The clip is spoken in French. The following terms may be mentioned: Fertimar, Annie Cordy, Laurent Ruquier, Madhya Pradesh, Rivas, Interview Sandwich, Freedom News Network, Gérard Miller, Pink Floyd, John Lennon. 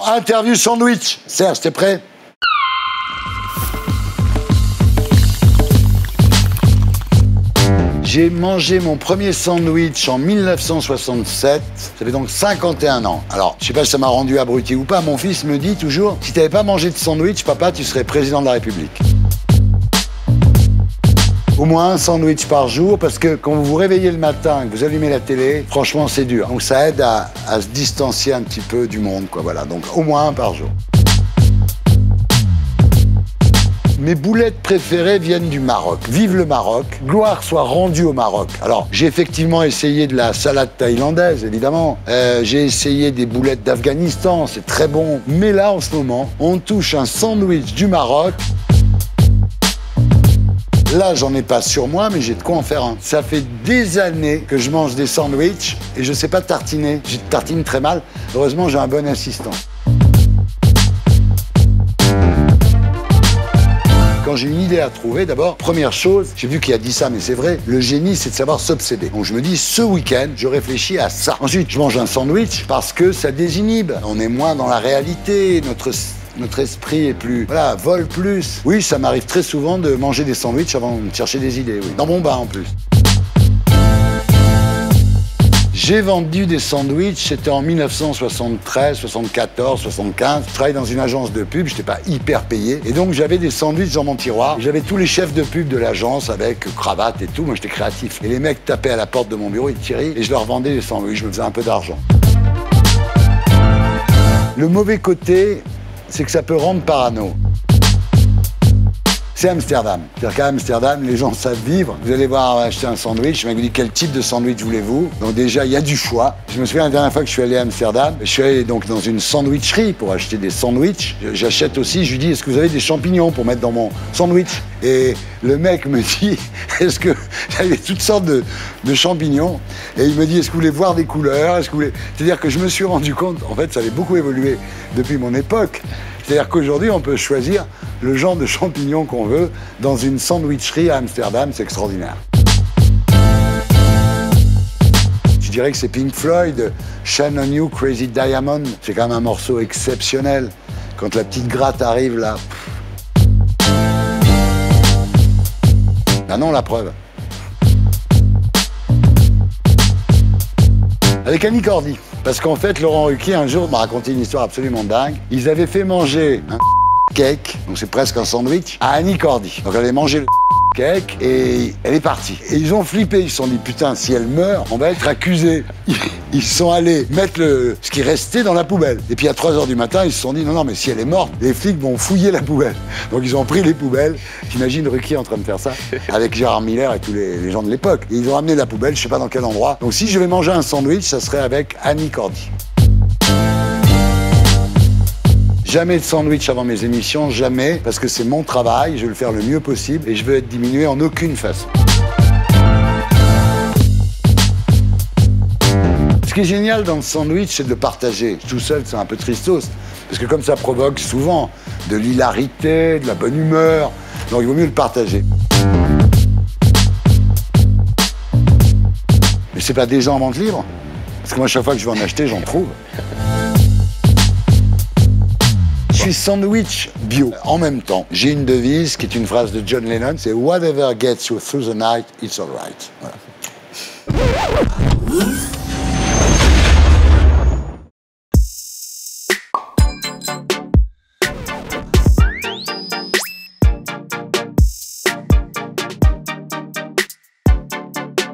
Interview Sandwich. Serge, t'es prêt? J'ai mangé mon premier sandwich en 1967. Ça fait donc 51 ans. Alors, je sais pas si ça m'a rendu abruti ou pas. Mon fils me dit toujours, si t'avais pas mangé de sandwich, papa, tu serais président de la République. Au moins un sandwich par jour, parce que quand vous vous réveillez le matin et que vous allumez la télé, franchement, c'est dur. Donc ça aide à se distancier un petit peu du monde, quoi, voilà. Donc au moins un par jour. Mes boulettes préférées viennent du Maroc. Vive le Maroc, gloire soit rendue au Maroc. Alors, j'ai effectivement essayé de la salade thaïlandaise, évidemment. J'ai essayé des boulettes d'Afghanistan, c'est très bon. Mais là, en ce moment, on touche un sandwich du Maroc. Là, j'en ai pas sur moi, mais j'ai de quoi en faire un. Ça fait des années que je mange des sandwichs et je sais pas tartiner. Je tartine très mal. Heureusement, j'ai un bon assistant. Quand j'ai une idée à trouver, d'abord, première chose, j'ai vu qu'il a dit ça, mais c'est vrai, le génie, c'est de savoir s'obséder. Donc je me dis, ce week-end, je réfléchis à ça. Ensuite, je mange un sandwich parce que ça désinhibe. On est moins dans la réalité, notre esprit est plus... Voilà, vole plus. Oui, ça m'arrive très souvent de manger des sandwichs avant de chercher des idées, oui. Dans mon bain, en plus. J'ai vendu des sandwichs, c'était en 1973, 74, 75. Je travaillais dans une agence de pub, je n'étais pas hyper payé. Et donc, j'avais des sandwichs dans mon tiroir. J'avais tous les chefs de pub de l'agence avec cravate et tout. Moi, j'étais créatif. Et les mecs tapaient à la porte de mon bureau, ils tiraient et je leur vendais des sandwichs. Je me faisais un peu d'argent. Le mauvais côté... c'est que ça peut rendre parano. C'est Amsterdam. C'est-à-dire qu'à Amsterdam, les gens savent vivre. Vous allez voir acheter un sandwich, le mec vous dit quel type de sandwich voulez-vous? Donc déjà, il y a du choix. Je me souviens la dernière fois que je suis allé à Amsterdam, je suis allé donc dans une sandwicherie pour acheter des sandwichs. J'achète aussi, je lui dis, est-ce que vous avez des champignons pour mettre dans mon sandwich? Et le mec me dit, est-ce que... j'avais toutes sortes de champignons. Et il me dit, est-ce que vous voulez voir des couleurs? Est-ce que vous voulez... C'est-à-dire que je me suis rendu compte, en fait, ça avait beaucoup évolué depuis mon époque. C'est-à-dire qu'aujourd'hui, on peut choisir le genre de champignons qu'on veut dans une sandwicherie à Amsterdam. C'est extraordinaire. Je dirais que c'est Pink Floyd, Shine On You, Crazy Diamond. C'est quand même un morceau exceptionnel. Quand la petite gratte arrive, là... Ah non, la preuve. Avec Annie Cordy. Parce qu'en fait, Laurent Ruquier, un jour, m'a raconté une histoire absolument dingue. Ils avaient fait manger un cake, donc c'est presque un sandwich, à Annie Cordy. Donc elle avait mangé le cake et elle est partie. Et ils ont flippé, ils se sont dit, putain, si elle meurt, on va être accusés. Ils sont allés mettre ce qui restait dans la poubelle. Et puis à 3 h du matin, ils se sont dit, non, non, mais si elle est morte, les flics vont fouiller la poubelle. Donc ils ont pris les poubelles. J'imagine Ruquier en train de faire ça avec Gérard Miller et tous les gens de l'époque. Ils ont ramené la poubelle, je sais pas dans quel endroit. Donc si je vais manger un sandwich, ça serait avec Annie Cordy. Jamais de sandwich avant mes émissions, jamais, parce que c'est mon travail, je vais le faire le mieux possible et je veux être diminué en aucune façon. Ce qui est génial dans le sandwich, c'est de le partager. Tout seul, c'est un peu tristos, parce que comme ça provoque souvent de l'hilarité, de la bonne humeur, donc il vaut mieux le partager. Mais c'est pas déjà en vente libre, parce que moi, chaque fois que je vais en acheter, j'en trouve. Je suis sandwich bio. En même temps, j'ai une devise qui est une phrase de John Lennon, c'est « Whatever gets you through the night, it's all right ». Voilà.